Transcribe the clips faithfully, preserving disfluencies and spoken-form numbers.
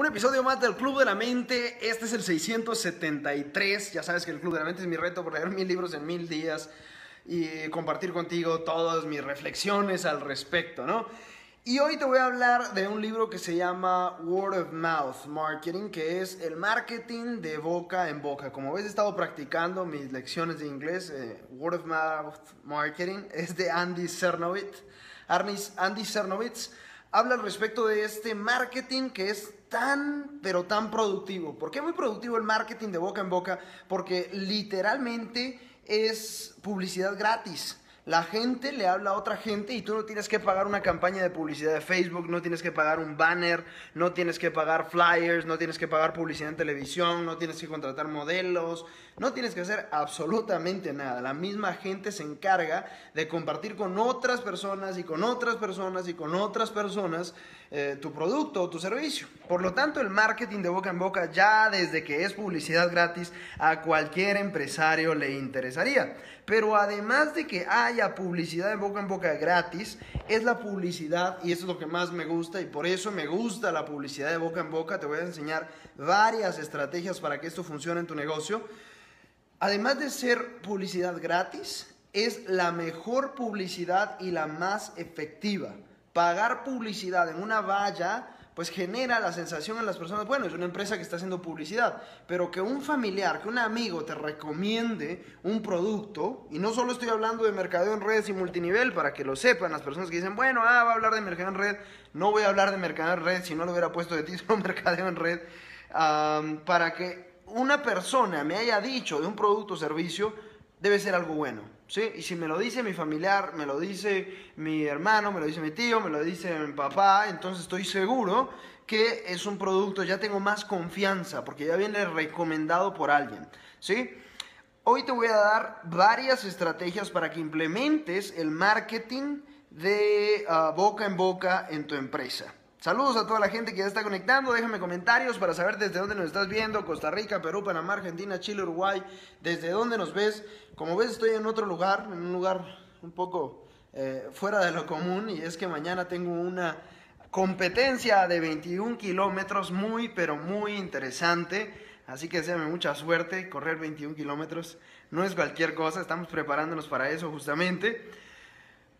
Un episodio más del Club de la Mente. Este es el seiscientos setenta y tres. Ya sabes que el Club de la Mente es mi reto por leer mil libros en mil días y compartir contigo todas mis reflexiones al respecto, ¿no? Y hoy te voy a hablar de un libro que se llama Word of Mouth Marketing, que es el marketing de boca en boca. Como ves, he estado practicando mis lecciones de inglés. eh, Word of Mouth Marketing es de Andy Sernovitz. Andy Sernovitz habla al respecto de este marketing que es tan, pero tan productivo. ¿Por qué muy productivo el marketing de boca en boca? Porque literalmente es publicidad gratis. La gente le habla a otra gente y tú no tienes que pagar una campaña de publicidad de Facebook, no tienes que pagar un banner, no tienes que pagar flyers, no tienes que pagar publicidad en televisión, no tienes que contratar modelos, no tienes que hacer absolutamente nada. La misma gente se encarga de compartir con otras personas y con otras personas y con otras personas eh, tu producto o tu servicio. Por lo tanto, el marketing de boca en boca, ya desde que es publicidad gratis, a cualquier empresario le interesaría. Pero además de que haya la publicidad de boca en boca gratis, es la publicidad, y eso es lo que más me gusta y por eso me gusta la publicidad de boca en boca. Te voy a enseñar varias estrategias para que esto funcione en tu negocio. Además de ser publicidad gratis, es la mejor publicidad y la más efectiva. Pagar publicidad en una valla pues genera la sensación en las personas, bueno, es una empresa que está haciendo publicidad, pero que un familiar, que un amigo te recomiende un producto, y no solo estoy hablando de mercadeo en redes y multinivel, para que lo sepan las personas que dicen, bueno, ah, va a hablar de mercadeo en red, no voy a hablar de mercadeo en red, si no lo hubiera puesto de título mercadeo en red, um, para que una persona me haya dicho de un producto o servicio, debe ser algo bueno. ¿Sí? Y si me lo dice mi familiar, me lo dice mi hermano, me lo dice mi tío, me lo dice mi papá, entonces estoy seguro que es un producto, ya tengo más confianza, porque ya viene recomendado por alguien, ¿sí? Hoy te voy a dar varias estrategias para que implementes el marketing de uh, boca en boca en tu empresa. Saludos a toda la gente que ya está conectando. Déjame comentarios para saber desde dónde nos estás viendo. Costa Rica, Perú, Panamá, Argentina, Chile, Uruguay. Desde dónde nos ves. Como ves, estoy en otro lugar, en un lugar un poco eh, fuera de lo común. Y es que mañana tengo una competencia de veintiún kilómetros muy, pero muy interesante. Así que deséame mucha suerte. Correr veintiún kilómetros no es cualquier cosa. Estamos preparándonos para eso justamente.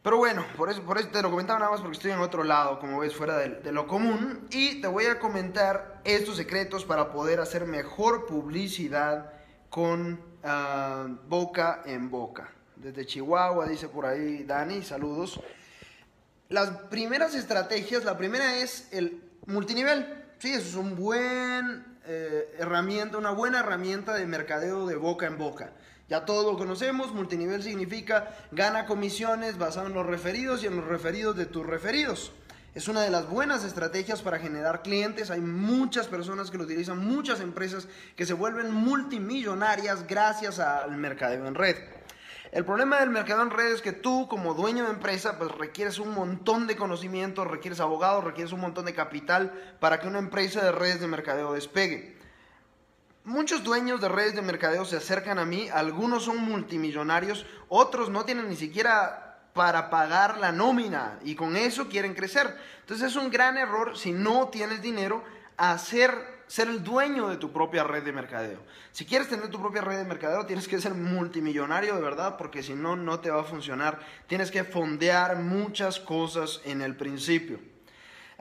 Pero bueno, por eso, por eso te lo comentaba nada más porque estoy en otro lado, como ves, fuera de, de lo común. Y te voy a comentar estos secretos para poder hacer mejor publicidad con uh, boca en boca. Desde Chihuahua, dice por ahí Dani, saludos. Las primeras estrategias, la primera es el multinivel. Sí, eso es un buen, eh, herramienta, una buena herramienta de mercadeo de boca en boca. Ya todos lo conocemos, multinivel significa gana comisiones basado en los referidos y en los referidos de tus referidos. Es una de las buenas estrategias para generar clientes. Hay muchas personas que lo utilizan, muchas empresas que se vuelven multimillonarias gracias al mercadeo en red. El problema del mercadeo en red es que tú, como dueño de empresa, pues requieres un montón de conocimientos, requieres abogados, requieres un montón de capital para que una empresa de redes de mercadeo despegue. Muchos dueños de redes de mercadeo se acercan a mí, algunos son multimillonarios, otros no tienen ni siquiera para pagar la nómina y con eso quieren crecer. Entonces es un gran error, si no tienes dinero, hacer, ser el dueño de tu propia red de mercadeo. Si quieres tener tu propia red de mercadeo, tienes que ser multimillonario de verdad, porque si no, no te va a funcionar. Tienes que fondear muchas cosas en el principio.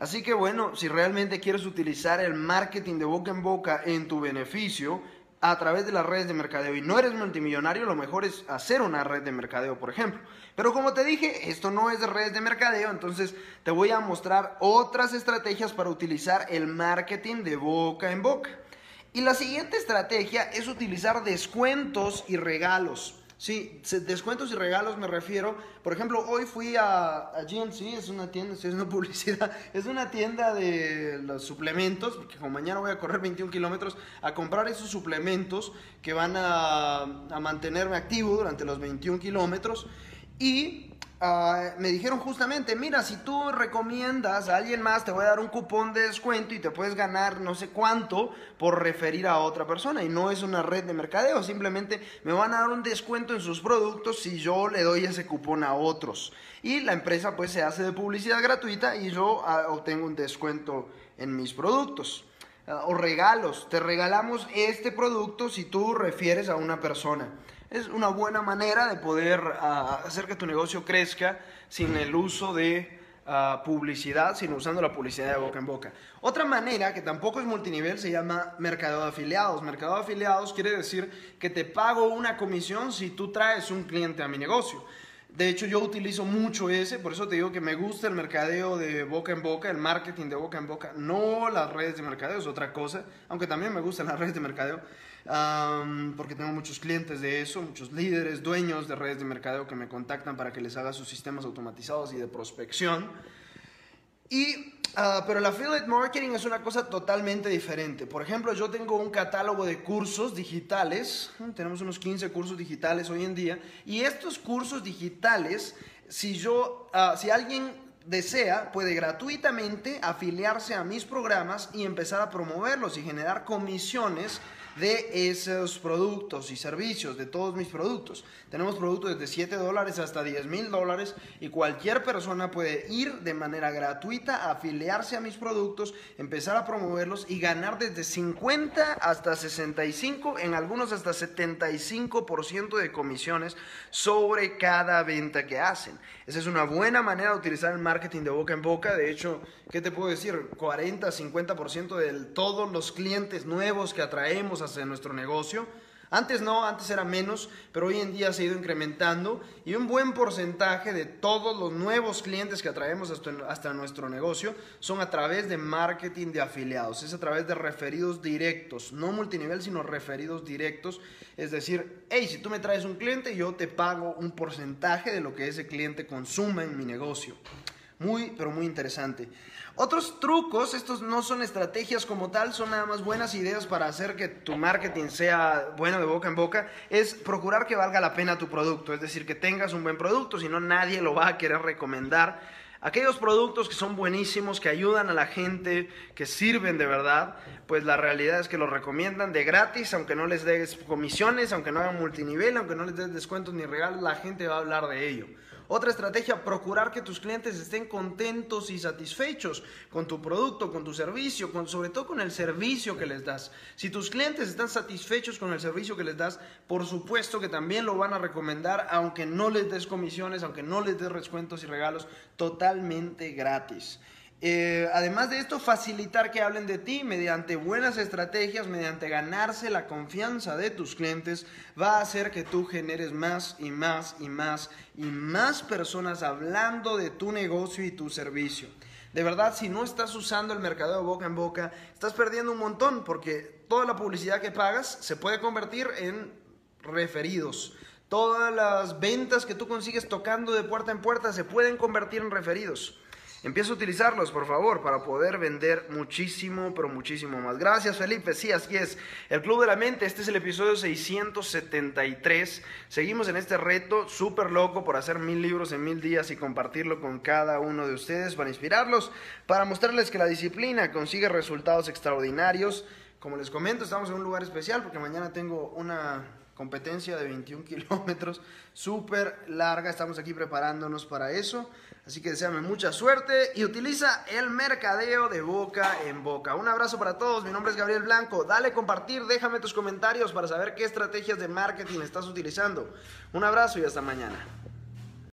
Así que bueno, si realmente quieres utilizar el marketing de boca en boca en tu beneficio a través de las redes de mercadeo y no eres multimillonario, lo mejor es hacer una red de mercadeo, por ejemplo. Pero como te dije, esto no es de redes de mercadeo, entonces te voy a mostrar otras estrategias para utilizar el marketing de boca en boca. Y la siguiente estrategia es utilizar descuentos y regalos. Sí, descuentos y regalos me refiero. Por ejemplo, hoy fui a, a G M C, es una tienda, estoy haciendo publicidad, es una tienda de los suplementos, porque como mañana voy a correr veintiún kilómetros, a comprar esos suplementos que van a, a mantenerme activo durante los veintiún kilómetros. Y uh, me dijeron justamente, mira, si tú recomiendas a alguien más, te voy a dar un cupón de descuento y te puedes ganar no sé cuánto por referir a otra persona. Y no es una red de mercadeo, simplemente me van a dar un descuento en sus productos si yo le doy ese cupón a otros. Y la empresa pues se hace de publicidad gratuita y yo uh, obtengo un descuento en mis productos. o regalos. Te regalamos este producto si tú refieres a una persona. Es una buena manera de poder uh, hacer que tu negocio crezca sin el uso de uh, publicidad, sino usando la publicidad de boca en boca. Otra manera, que tampoco es multinivel, se llama mercado de afiliados. Mercado de afiliados quiere decir que te pago una comisión si tú traes un cliente a mi negocio. De hecho, yo utilizo mucho ese, por eso te digo que me gusta el mercadeo de boca en boca, el marketing de boca en boca, no las redes de mercadeo, es otra cosa, aunque también me gustan las redes de mercadeo, um, porque tengo muchos clientes de eso, muchos líderes, dueños de redes de mercadeo que me contactan para que les haga sus sistemas automatizados y de prospección. Y, uh, pero el affiliate marketing es una cosa totalmente diferente. Por ejemplo, yo tengo un catálogo de cursos digitales, tenemos unos quince cursos digitales hoy en día, y estos cursos digitales, si, yo, uh, si alguien desea, puede gratuitamente afiliarse a mis programas y empezar a promoverlos y generar comisiones de esos productos y servicios, de todos mis productos. Tenemos productos desde siete dólares hasta diez mil dólares y cualquier persona puede ir de manera gratuita a afiliarse a mis productos, empezar a promoverlos y ganar desde cincuenta hasta sesenta y cinco, en algunos hasta setenta y cinco por ciento de comisiones sobre cada venta que hacen. Esa es una buena manera de utilizar el marketing de boca en boca. De hecho, ¿qué te puedo decir? cuarenta, cincuenta por ciento de todos los clientes nuevos que atraemos hacia nuestro negocio. Antes no, antes era menos, pero hoy en día se ha ido incrementando y un buen porcentaje de todos los nuevos clientes que atraemos hasta, hasta nuestro negocio son a través de marketing de afiliados, es a través de referidos directos, no multinivel sino referidos directos, es decir, hey, si tú me traes un cliente yo te pago un porcentaje de lo que ese cliente consuma en mi negocio. Muy, pero muy interesante. Otros trucos, estos no son estrategias como tal, son nada más buenas ideas para hacer que tu marketing sea bueno de boca en boca, es procurar que valga la pena tu producto, es decir, que tengas un buen producto, si no nadie lo va a querer recomendar. Aquellos productos que son buenísimos, que ayudan a la gente, que sirven de verdad, pues la realidad es que los recomiendan de gratis, aunque no les des comisiones, aunque no hagan multinivel, aunque no les des descuentos ni regalos, la gente va a hablar de ello. Otra estrategia, procurar que tus clientes estén contentos y satisfechos con tu producto, con tu servicio, con, sobre todo con el servicio que les das. Si tus clientes están satisfechos con el servicio que les das, por supuesto que también lo van a recomendar, aunque no les des comisiones, aunque no les des descuentos y regalos, totalmente gratis. Eh, además de esto, facilitar que hablen de ti mediante buenas estrategias, mediante ganarse la confianza de tus clientes, va a hacer que tú generes más y más y más y más personas hablando de tu negocio y tu servicio. De verdad, si no estás usando el mercadeo boca en boca, estás perdiendo un montón porque toda la publicidad que pagas se puede convertir en referidos. Todas las ventas que tú consigues tocando de puerta en puerta se pueden convertir en referidos. Empieza a utilizarlos, por favor, para poder vender muchísimo, pero muchísimo más. Gracias, Felipe. Sí, así es. El Club de la Mente, este es el episodio seiscientos setenta y tres. Seguimos en este reto súper loco por hacer mil libros en mil días y compartirlo con cada uno de ustedes para inspirarlos, para mostrarles que la disciplina consigue resultados extraordinarios. Como les comento, estamos en un lugar especial porque mañana tengo una competencia de veintiún kilómetros, súper larga, estamos aquí preparándonos para eso, así que deséame mucha suerte y utiliza el mercadeo de boca en boca. Un abrazo para todos, mi nombre es Gabriel Blanco, dale compartir, déjame tus comentarios para saber qué estrategias de marketing estás utilizando. Un abrazo y hasta mañana.